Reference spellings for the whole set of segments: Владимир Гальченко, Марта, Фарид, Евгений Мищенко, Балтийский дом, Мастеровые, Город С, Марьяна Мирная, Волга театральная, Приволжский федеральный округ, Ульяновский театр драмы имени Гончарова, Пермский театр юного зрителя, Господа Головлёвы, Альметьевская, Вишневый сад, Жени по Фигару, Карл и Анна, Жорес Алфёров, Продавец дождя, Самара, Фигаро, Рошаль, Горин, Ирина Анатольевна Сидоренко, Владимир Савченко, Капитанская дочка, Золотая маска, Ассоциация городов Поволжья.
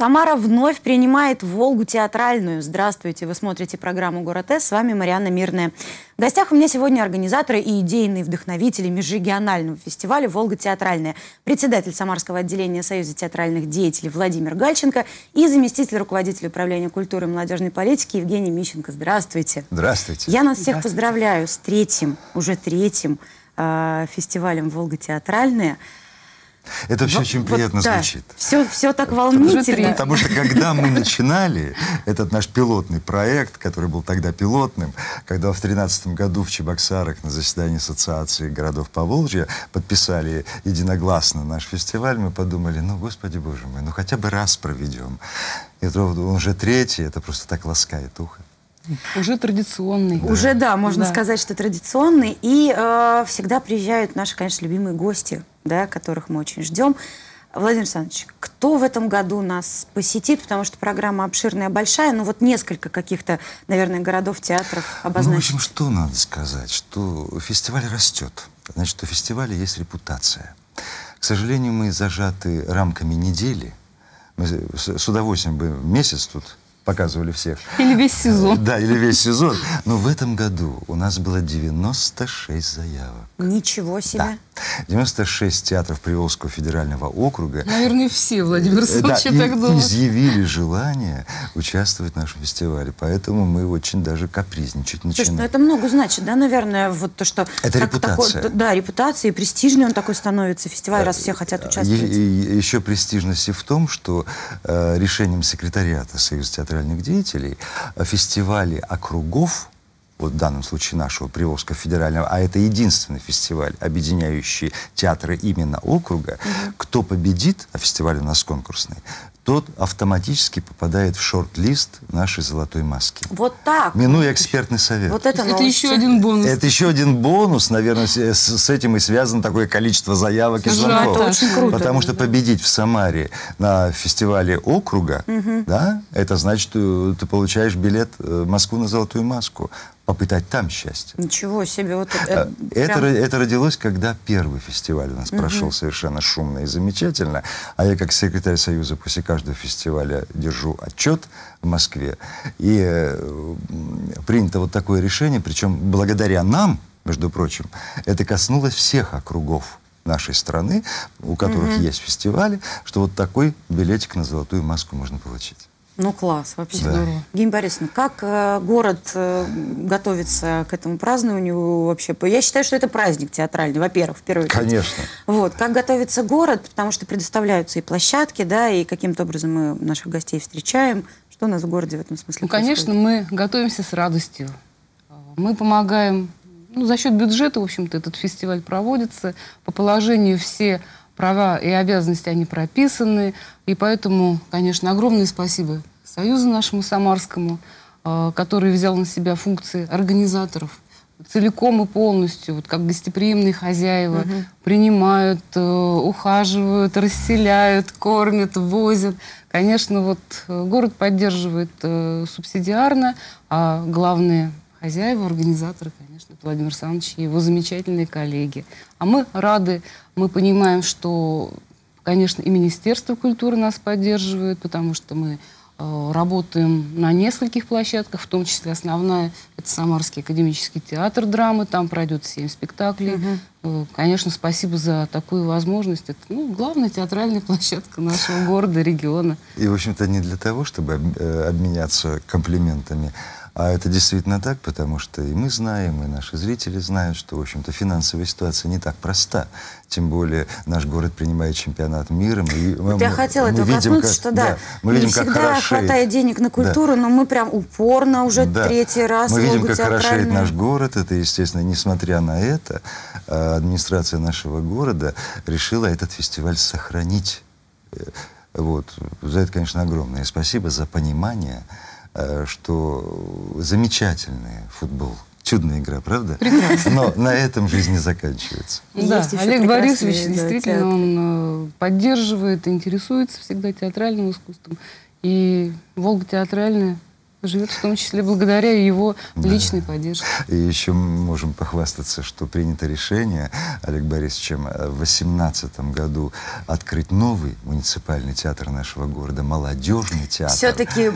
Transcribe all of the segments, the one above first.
Самара вновь принимает «Волгу театральную». Здравствуйте, вы смотрите программу «Город С». С вами Марьяна Мирная. В гостях у меня сегодня организаторы и идейные вдохновители межрегионального фестиваля «Волга театральная», председатель Самарского отделения Союза театральных деятелей Владимир Гальченко и заместитель руководителя управления культуры и молодежной политики Евгений Мищенко. Здравствуйте. Здравствуйте. Я нас всех поздравляю с уже третьим фестивалем «Волга театральная». Это все очень приятно звучит. Да. Все так волнительно. Потому что когда мы начинали этот наш пилотный проект, который был тогда пилотным, когда в 2013 году в Чебоксарах на заседании Ассоциации городов Поволжья подписали единогласно наш фестиваль, мы подумали, ну, Господи Боже мой, ну хотя бы раз проведем. И он уже третий, это просто так ласкает ухо. Уже традиционный. Да. Уже, да, можно сказать, что традиционный. И всегда приезжают наши, конечно, любимые гости, да, которых мы очень ждем. Владимир Александрович, кто в этом году нас посетит? Потому что программа обширная, большая, но вот несколько каких-то, наверное, городов, театров обозначить. Ну, в общем, что надо сказать? Что фестиваль растет. Значит, у фестиваля есть репутация. К сожалению, мы зажаты рамками недели. Мы с удовольствием бы месяц тут показывали всех. Или весь сезон. Да, или весь сезон. Но в этом году у нас было 96 заявок. Ничего себе. Да. 96 театров Приволжского федерального округа. Наверное, все, Владимир Савченко, да, так думают. Изъявили желание участвовать в нашем фестивале. Поэтому мы очень даже капризничать начинаем. Слушай, ну это много значит, да, наверное, вот то, что... Это репутация. Такой, да, репутация, и престижный он такой становится, фестиваль, раз все хотят участвовать. И еще престижность и в том, что решением секретариата Союза театральных деятелей фестивали округов, вот в данном случае нашего Приволжского федерального, а это единственный фестиваль, объединяющий театры именно округа, кто победит, а фестиваль у нас конкурсный, тот автоматически попадает в шорт-лист нашей «Золотой маски». Вот так. Минуя экспертный совет. Вот это еще один бонус. Это еще один бонус, наверное, с этим и связано такое количество заявок и звонков. Это очень круто. Потому что победить в Самаре на фестивале округа, да, это значит, что ты получаешь билет в Москву на «Золотую маску». Попытать там счастье. Ничего себе. Вот это родилось, когда первый фестиваль у нас прошел совершенно шумно и замечательно. А я, как секретарь Союза, после каждого фестиваля держу отчет в Москве. И принято вот такое решение, причем благодаря нам, между прочим, это коснулось всех округов нашей страны, у которых есть фестивали, что вот такой билетик на «Золотую маску» можно получить. Ну, класс, вообще. Да. Евгения Борисовна, как город готовится к этому празднованию вообще? Я считаю, что это праздник театральный, во-первых, в первую очередь. Конечно. Вот, как готовится город, потому что предоставляются и площадки, да, и каким-то образом мы наших гостей встречаем. Что у нас в городе в этом смысле происходит? Конечно, мы готовимся с радостью. Мы помогаем, ну, за счет бюджета, в общем-то, этот фестиваль проводится. По положению все права и обязанности, они прописаны. И поэтому, конечно, огромное спасибо Союзу нашему Самарскому, который взял на себя функции организаторов целиком и полностью, вот как гостеприимные хозяева, принимают, ухаживают, расселяют, кормят, возят. Конечно, вот город поддерживает субсидиарно, а главные хозяева, организаторы, конечно, Владимир Александрович и его замечательные коллеги. А мы рады, мы понимаем, что, конечно, и Министерство культуры нас поддерживает, потому что мы работаем на нескольких площадках, в том числе основная – это Самарский академический театр драмы, там пройдет 7 спектаклей. Конечно, спасибо за такую возможность. Это, ну, главная театральная площадка нашего города, региона. И, в общем-то, не для того, чтобы обменяться комплиментами. А это действительно так, потому что и мы знаем, и наши зрители знают, что, в общем-то, финансовая ситуация не так проста. Тем более наш город принимает чемпионат мира. И вот я хотела этого коснуться, что да, мы видим, как хорошеет, хватает денег на культуру, но мы прям упорно уже третий раз. Мы видим, как хорошеет наш город. Это, естественно, несмотря на это, администрация нашего города решила этот фестиваль сохранить. Вот. За это, конечно, огромное спасибо за понимание, что замечательный футбол. Чудная игра, правда? Прекрасно. Но на этом жизнь не заканчивается. Да, Олег Борисович, действительно, он поддерживает, интересуется всегда театральным искусством. И «Волга театральная» живет в том числе благодаря его личной поддержке. И еще можем похвастаться, что принято решение Олега Борисовича в 2018 году открыть новый муниципальный театр нашего города, молодежный театр. Все-таки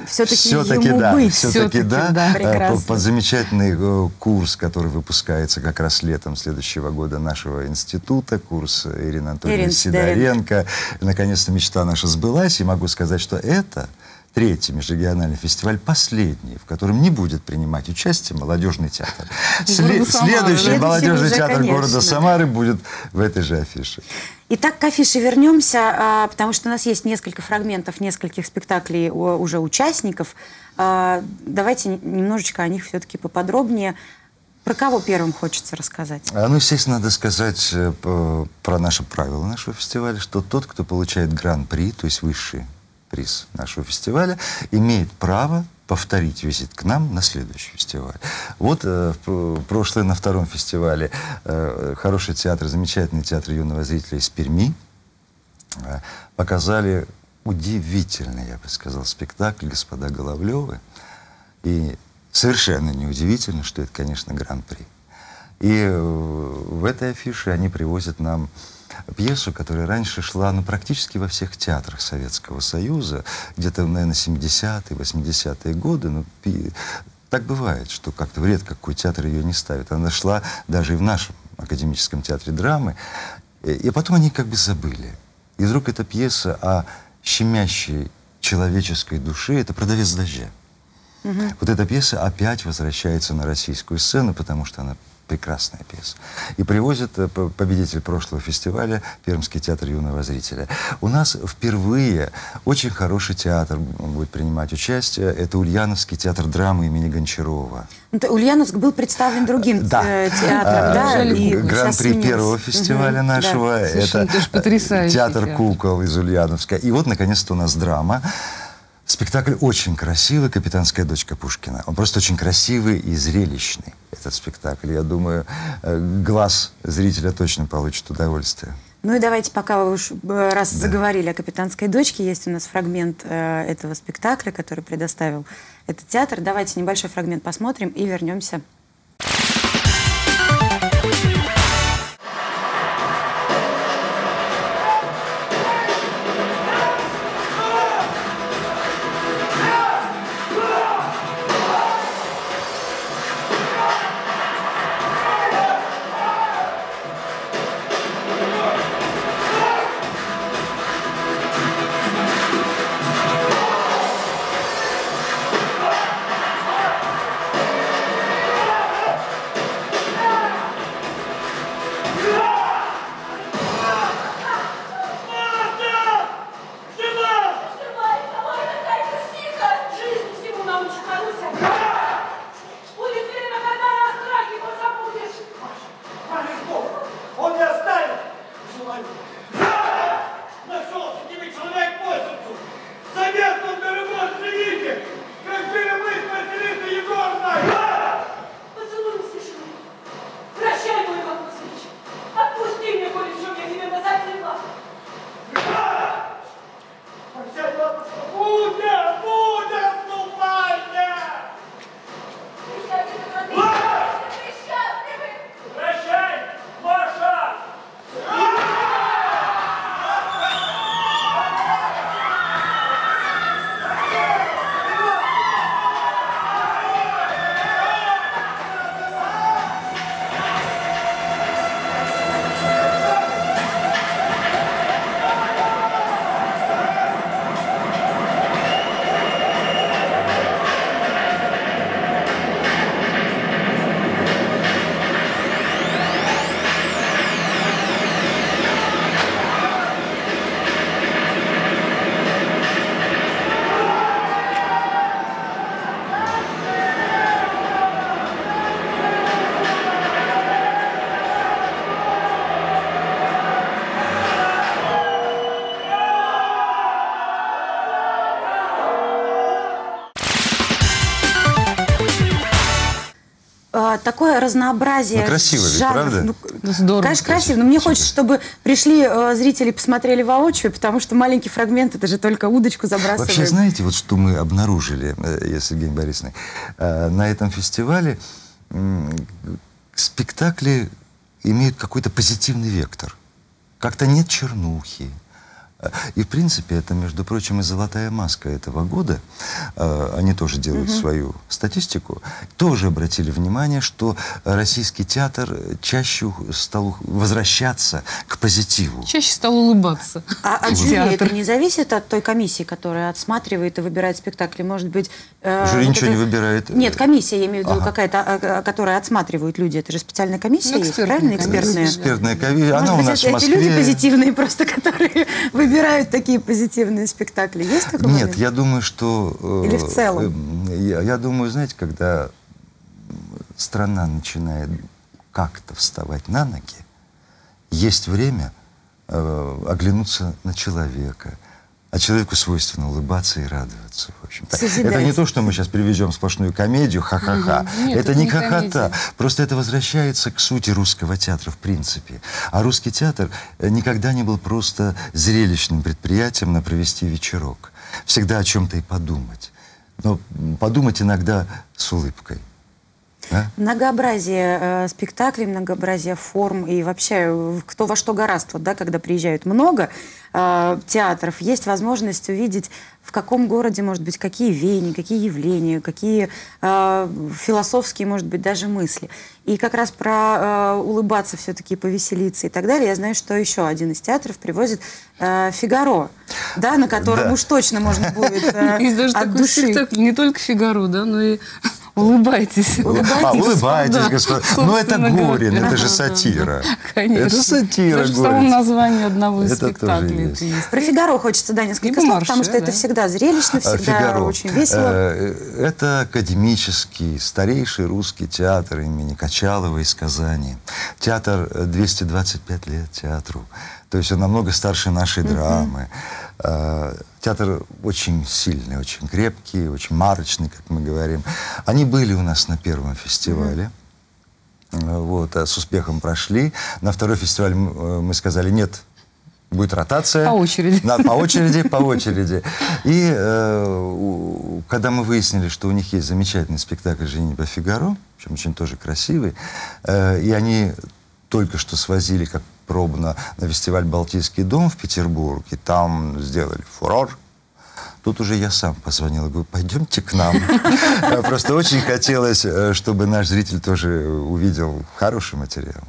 да. Под замечательный курс, который выпускается как раз летом следующего года нашего института, курс Ирины Анатольевны Сидоренко. Наконец-то мечта наша сбылась, и могу сказать, что это... Третий межрегиональный фестиваль, последний, в котором не будет принимать участие молодежный театр. Следующий молодежный театр города Самары будет в этой же афише. Итак, к афише вернемся, потому что у нас есть несколько фрагментов, нескольких спектаклей уже участников. Давайте немножечко о них все-таки поподробнее. Про кого первым хочется рассказать? Ну, естественно, надо сказать про наши правила нашего фестиваля, что тот, кто получает гран-при, то есть высший приз нашего фестиваля, имеет право повторить визит к нам на следующий фестиваль. Вот на втором фестивале хороший театр, замечательный театр юного зрителя из Перми показали удивительный, я бы сказал, спектакль «Господа Головлёвы». И совершенно неудивительно, что это, конечно, гран-при. И в этой афише они привозят нам пьесу, которая раньше шла, ну, практически во всех театрах Советского Союза, где-то, наверное, 70-е, 80-е годы. Ну, так бывает, что как-то в редко какой театр ее не ставит. Она шла даже и в нашем академическом театре драмы. И потом они как бы забыли. И вдруг эта пьеса о щемящей человеческой душе, это «Продавец дождя». Угу. Вот эта пьеса опять возвращается на российскую сцену, потому что она... прекрасная пьеса. И привозит победитель прошлого фестиваля Пермский театр юного зрителя. У нас впервые очень хороший театр будет принимать участие. Это Ульяновский театр драмы имени Гончарова. Ульяновск был представлен другим театром. Гран-при первого фестиваля нашего. Это театр кукол из Ульяновска. И вот, наконец-то, у нас драма. Спектакль очень красивый, «Капитанская дочка» Пушкина. Он просто очень красивый и зрелищный, этот спектакль. Я думаю, глаз зрителя точно получит удовольствие. Ну и давайте, пока вы уж раз заговорили о «Капитанской дочке», есть у нас фрагмент этого спектакля, который предоставил этот театр. Давайте небольшой фрагмент посмотрим и вернемся. такое разнообразие. Ну, красиво ведь, правда? Ну, здорово. Конечно, красиво, но мне хочется, чтобы пришли зрители, посмотрели воочию, потому что маленький фрагмент, это же только удочку забрасываем. Вообще, знаете, вот что мы обнаружили, я с Евгением Борисовной, на этом фестивале спектакли имеют какой-то позитивный вектор. Как-то нет чернухи. И, в принципе, это, между прочим, и «Золотая маска» этого года, они тоже делают свою статистику, тоже обратили внимание, что российский театр чаще стал возвращаться к позитиву. Чаще стал улыбаться. А жюри это не зависит от той комиссии, которая отсматривает и выбирает спектакли? Может быть... жюри ничего не выбирает? Нет, комиссия, я имею в виду, какая-то, которая отсматривают люди. Это же специальная комиссия, правильно? Экспертная. Экспертная комиссия. Она у нас в Москве. Люди позитивные просто, которые выбирают. Выбирают такие позитивные спектакли? Есть такой момент? Нет, я думаю, что... Или в целом? Я думаю, знаете, когда страна начинает как-то вставать на ноги, есть время оглянуться на человека. А человеку свойственно улыбаться и радоваться, в общем-то. Это не то, что мы сейчас привезем сплошную комедию, ха-ха-ха. Это не ха-ха-та. Просто это возвращается к сути русского театра в принципе. А русский театр никогда не был просто зрелищным предприятием на провести вечерок. Всегда о чем-то и подумать. Но подумать иногда с улыбкой. Да? Многообразие спектаклей, многообразие форм и вообще кто во что горазд, вот, да, когда приезжают много театров, есть возможность увидеть, в каком городе, может быть, какие веяния, какие явления, какие философские, может быть, даже мысли. И как раз про улыбаться все-таки, повеселиться и так далее. Я знаю, что еще один из театров привозит «Фигаро», да, на котором уж точно можно будет от души. Не только «Фигаро», да, но и... Улыбайтесь. Улыбайтесь, господа. Но это Горин, это же сатира. Конечно. Это сатира. Даже в самом названии одного из спектаклей. Про «Фигаро» хочется, да, несколько слов, потому что это всегда зрелищно, всегда очень весело. Это академический, старейший русский театр имени Качалова из Казани. Театр 225 лет театру. То есть он намного старше нашей драмы. Театр очень сильный, очень крепкий, очень марочный, как мы говорим. Они были у нас на первом фестивале. Вот, с успехом прошли. На второй фестиваль мы сказали, нет, будет ротация. По очереди. Да, по очереди, по очереди. И когда мы выяснили, что у них есть замечательный спектакль «Жени по Фигару», причем очень тоже красивый, и они только что свозили, как пробно, на фестиваль «Балтийский дом» в Петербург, и там сделали фурор. Тут уже я сам позвонил и говорю, пойдемте к нам. Просто очень хотелось, чтобы наш зритель тоже увидел хороший материал.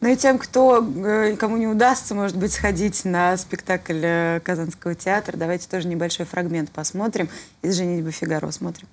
Ну и тем, кому не удастся, может быть, сходить на спектакль Казанского театра, давайте тоже небольшой фрагмент посмотрим из «Женитьбы Фигаро». Смотрим.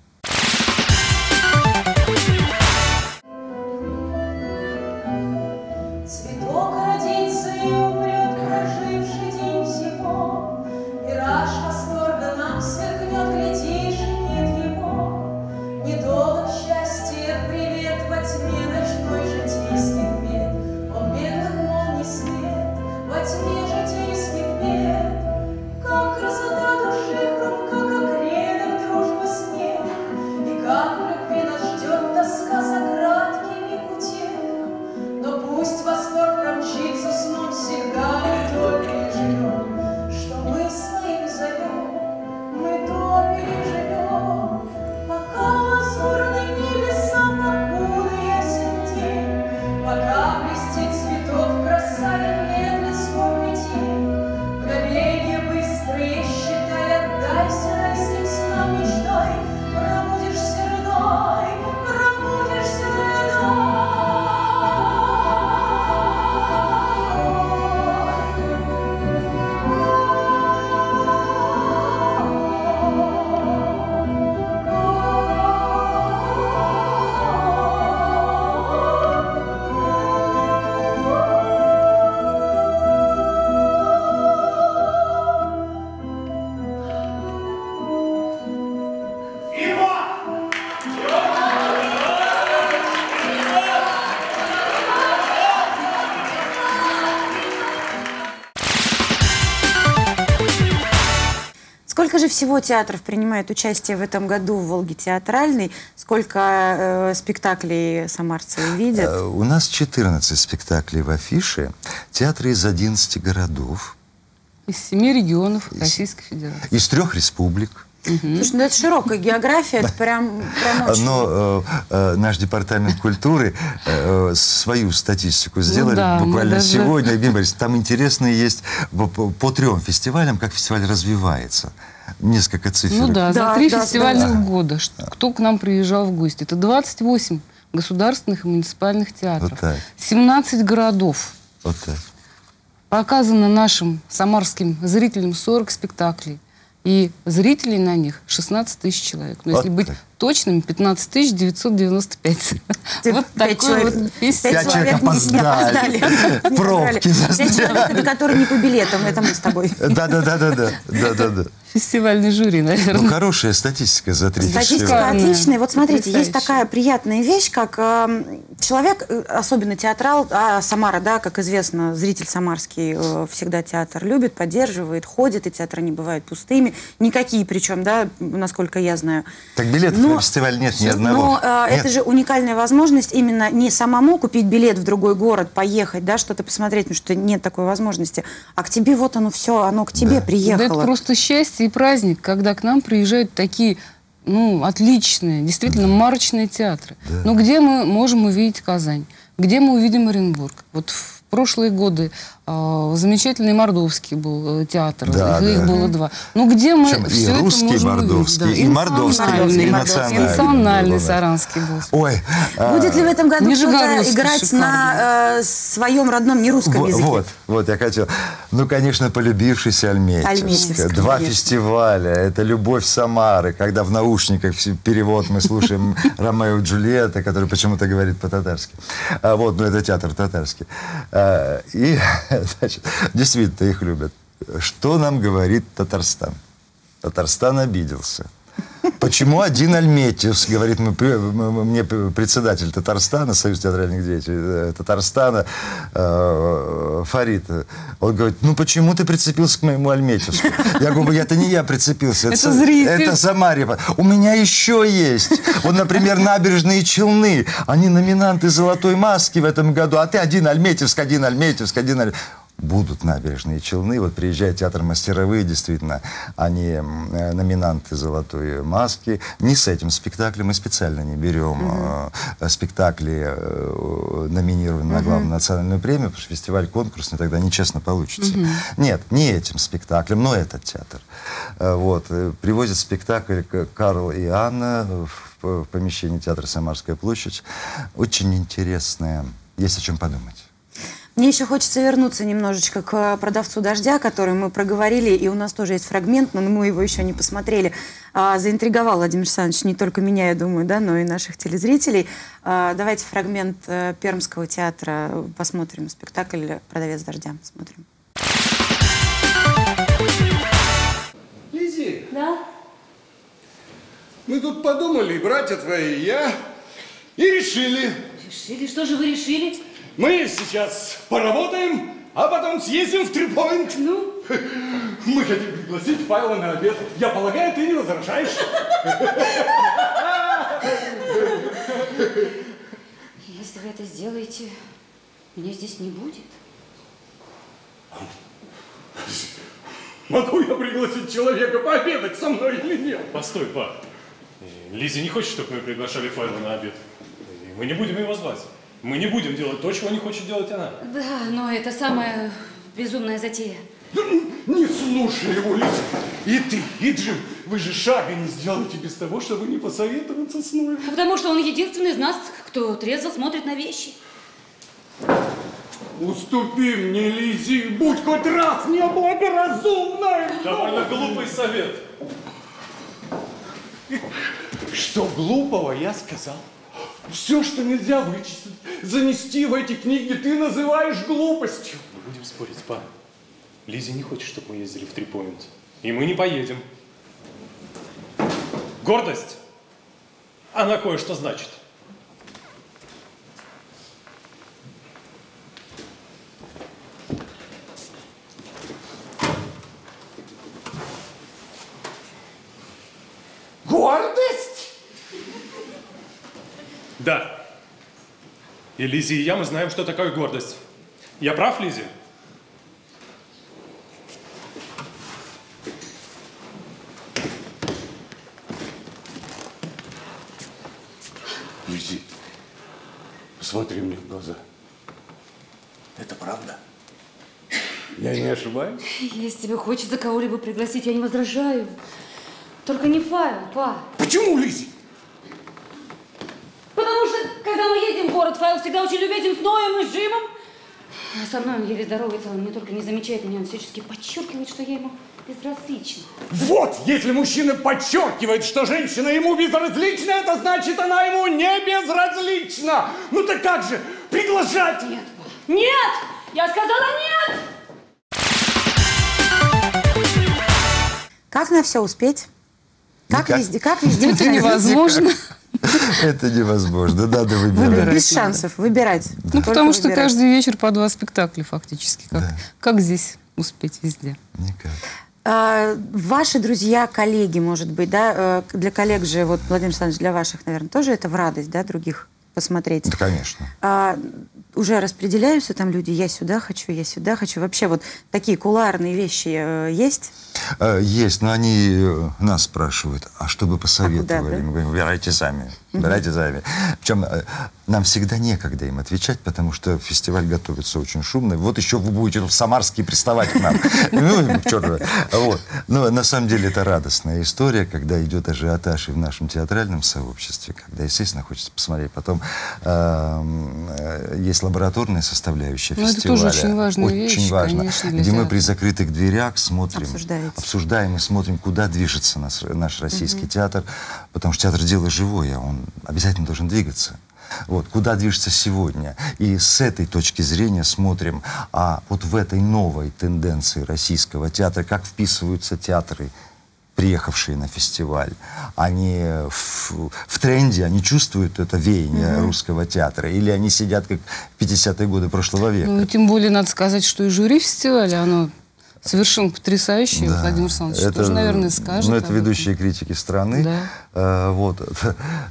Сколько же всего театров принимает участие в этом году в Волге театральной? Сколько спектаклей самарцы видят? У нас 14 спектаклей в афише. Театры из 11 городов. Из 7 регионов Российской Федерации. Из 3 республик. Угу. Слушай, ну это широкая география, это прям очень... Но наш департамент культуры свою статистику сделали, ну, да, буквально даже... сегодня. Там интересные есть по 3 фестивалям, как фестиваль развивается. Несколько цифр. Ну да, за 3 фестивальных года. Кто к нам приезжал в гости? Это 28 государственных и муниципальных театров. Вот 17 городов. Вот так. Показано нашим самарским зрителям 40 спектаклей. И зрителей на них 16 тысяч человек. Но вот если быть точными, 15 995. Вот такой вот 5 человек опоздали. Пробки застали. 5 человек, до которых не по билетам, это мы с тобой. Да. Фестивальный жюри, наверное. Ну, хорошая статистика за 3 фестиваля. Статистика отличная. Вот смотрите, есть такая приятная вещь, как человек, особенно театрал, Самара, да, как известно, зритель самарский всегда театр любит, поддерживает, ходит, и театры не бывают пустыми. Никакие причем, да, насколько я знаю. Так билетов на фестиваль нет ни одного. Но это же уникальная возможность именно не самому купить билет в другой город, поехать, да, что-то посмотреть, потому что нет такой возможности. А к тебе вот оно все, оно к тебе приехало. Да, это просто счастье и праздник, когда к нам приезжают такие, ну, отличные, действительно, марочные театры. Да. Но где мы можем увидеть Казань? Где мы увидим Оренбург? Вот в прошлые годы замечательный мордовский был театр, их было 2. Но где мы все русский, это можем мордовский, увидеть? Да. И мордовский, и национальный. Национальный саранский был. Ой, будет ли в этом году кто-то играть на своем родном нерусском языке? Вот, я хотел. Ну, конечно, полюбившийся Альметьевская. 2 фестиваля. Это «Любовь Самары», когда в наушниках перевод мы слушаем Ромео и Джульетта, который почему-то говорит по-татарски. Вот, ну, это театр татарский. И, значит, действительно их любят. Что нам говорит Татарстан? Татарстан обиделся. Почему один Альметьевск, говорит мне председатель Татарстана, Союз театральных деятелей Татарстана, Фарид, он говорит, ну почему ты прицепился к моему Альметьевску? Я говорю, это не я прицепился, это зритель. Это Самарева. У меня еще есть. Вот, например, Набережные Челны. Они номинанты «Золотой маски» в этом году, а ты один Альметьевск, один Альметьевск, один Альметьевск. Будут Набережные Челны. Вот приезжает театр «Мастеровые», действительно, они номинанты «Золотой маски». Не с этим спектаклем, мы специально не берем спектакли, номинированные на главную национальную премию, потому что фестиваль конкурсный, тогда нечестно получится. Нет, не этим спектаклем, но этот театр. Вот. Привозят спектакль «Карл и Анна» в помещении театра «Самарская площадь». Очень интересное. Есть о чем подумать. Мне еще хочется вернуться немножечко к «Продавцу дождя», который мы проговорили, и у нас тоже есть фрагмент, но мы его еще не посмотрели. Заинтриговал Владимир Александрович не только меня, я думаю, да, но и наших телезрителей. Давайте фрагмент Пермского театра посмотрим, спектакль «Продавец дождя». Смотрим. Лизи, да? Мы тут подумали, братья твои и я, и решили. Решили? Что же вы решили? Мы сейчас поработаем, а потом съездим в «Трипоинт». Ну? Мы хотим пригласить Павла на обед. Я полагаю, ты не возражаешь? Если вы это сделаете, меня здесь не будет. Могу я пригласить человека пообедать со мной или нет? Постой, па. Лиза не хочет, чтобы мы приглашали Павла на обед. Мы не будем его звать. Мы не будем делать то, чего не хочет делать она. Да, но это самая безумная затея. Не слушай его, Лиза. И ты, и Джим, вы же шага не сделаете без того, чтобы не посоветоваться с нами. Потому что он единственный из нас, кто трезво смотрит на вещи. Уступи мне, Лизи, будь хоть раз неблагоразумной. Довольно глупый совет. Что глупого я сказал? Все, что нельзя вычислить, занести в эти книги, ты называешь глупостью. Мы будем спорить, па. Лиза не хочет, чтобы мы ездили в «Трипоинт». И мы не поедем. Гордость, она кое-что значит. Да. И Лизи, и я, мы знаем, что такое гордость. Я прав, Лизи? Лизи, посмотри мне в глаза. Это правда? Я не ошибаюсь? Если тебе хочется кого-либо пригласить, я не возражаю. Только не Фавел, па. Почему, Лизи? Потому что, когда мы едем в город, Фавел всегда очень любезен с Ноем и с Джимом. А со мной он еле здоровается, он не только не замечает меня, он всячески подчеркивает, что я ему безразлична. Вот, если мужчина подчеркивает, что женщина ему безразлична, это значит, она ему не безразлична. Ну так как же приглашать? Нет, па. Нет! Я сказала нет! Как на все успеть? Как везде это невозможно. Это невозможно, надо выбирать. Без шансов выбирать. Ну, потому что каждый вечер по 2 спектакля фактически. Как здесь успеть везде? Никак. Ваши друзья, коллеги, может быть, да? Для коллег же, вот, Владимир Александрович, для ваших, наверное, тоже это в радость, да, других посмотреть? Да, конечно. Уже распределяются там люди, я сюда хочу. Вообще вот такие кулуарные вещи есть? Есть, но они нас спрашивают, а что бы посоветовали? Мы говорим, выбирайте сами, выбирайте сами. Причем нам всегда некогда им отвечать, потому что фестиваль готовится очень шумно. Вот еще вы будете в Самарске приставать к нам. Ну, черт. Но на самом деле это радостная история, когда идет ажиотаж и в нашем театральном сообществе, когда, естественно, хочется посмотреть. Потом есть лабораторная составляющая фестиваля. Это тоже очень важная вещь, конечно, где мы при закрытых дверях смотрим, обсуждаем и смотрим, куда движется наш российский театр, потому что театр – дело живое, он обязательно должен двигаться. Вот, куда движется сегодня. И с этой точки зрения смотрим, а вот в этой новой тенденции российского театра, как вписываются театры, приехавшие на фестиваль. Они в тренде, они чувствуют это веяние русского театра, или они сидят как в 50-е годы прошлого века. Ну, тем более, надо сказать, что и жюри фестиваля, оно совершенно потрясающее. Да. Владимир Александрович тоже, наверное, скажет. Ну, это ведущие критики страны. Да. Вот.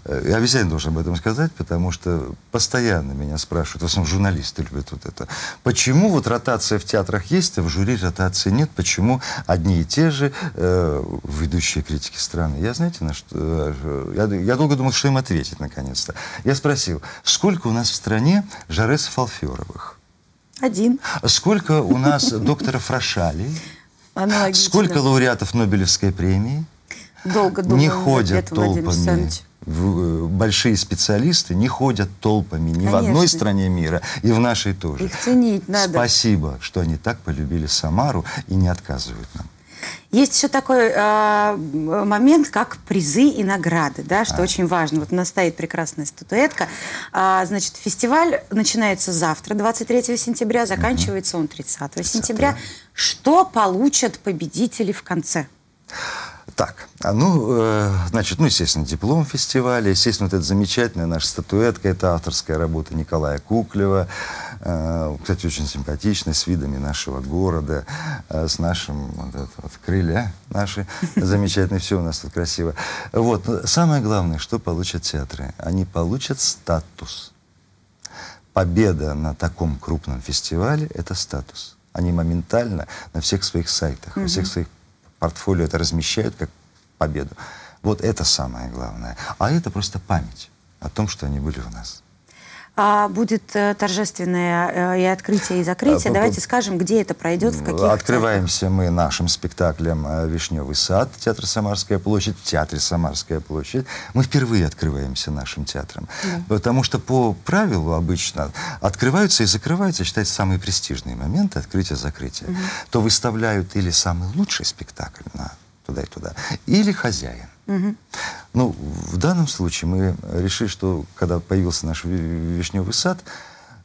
Я обязательно должен об этом сказать, потому что постоянно меня спрашивают, в основном журналисты любят вот это. Почему вот ротация в театрах есть, а в жюри ротации нет? Почему одни и те же ведущие критики страны? Я, знаете, на что, я долго думал, что им ответить наконец-то. Я спросил, сколько у нас в стране Жоресов Алфёровых? 1. Сколько у нас докторов Рошали? Сколько лауреатов Нобелевской премии? Долго думал, не ходят толпами. Большие специалисты не ходят толпами ни в одной стране мира, и в нашей тоже. Их ценить надо. Спасибо, что они так полюбили Самару и не отказывают нам. Есть еще такой момент, как призы и награды, да, что очень важно. Вот у нас стоит прекрасная статуэтка. Значит, фестиваль начинается завтра, 23 сентября, заканчивается он 30 сентября. Что получат победители в конце? Так, ну, естественно, диплом фестиваля, естественно, вот эта замечательная наша статуэтка, это авторская работа Николая Куклева, кстати, очень симпатичная, с видами нашего города, с нашим, вот крылья наши замечательные, все у нас тут красиво. Вот, самое главное, что получат театры, они получат статус. Победа на таком крупном фестивале – это статус. Они моментально на всех своих сайтах, во всех своих портфолио это размещают как победу. Вот это самое главное. А это просто память о том, что они были у нас. Будет торжественное и открытие, и закрытие. Давайте скажем, где это пройдет, в каких... Открываемся мы нашим спектаклем «Вишневый сад», театр «Самарская площадь», в театре «Самарская площадь». Мы впервые открываемся нашим театром. Потому что по правилу обычно открываются и закрываются, считаются самые престижные моменты открытия-закрытия. То выставляют или самый лучший спектакль на «Туда и туда», или «Хозяин». Ну, в данном случае мы решили, что когда появился наш «Вишневый сад»,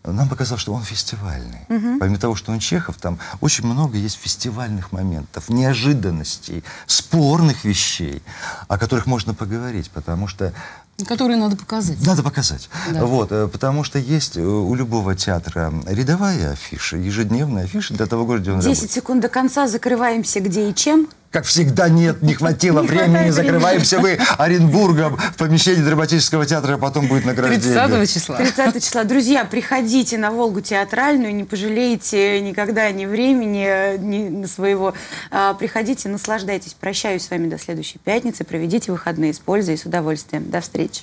нам показалось, что он фестивальный. Помимо того, что он Чехов, там очень много есть фестивальных моментов, неожиданностей, спорных вещей, о которых можно поговорить, потому что Которые надо показать. Надо показать. Да. Вот, потому что есть у любого театра рядовая афиша, ежедневная афиша для того города, где он работает. 10 секунд до конца, закрываемся где и чем. Как всегда, нет, не хватило времени, закрываемся мы Оренбургом в помещении драматического театра, а потом будет награждение. 30 числа. 30 числа. Друзья, приходите на Волгу театральную, не пожалеете никогда ни времени ни своего. Приходите, наслаждайтесь. Прощаюсь с вами до следующей пятницы. Проведите выходные с пользой и с удовольствием. До встречи.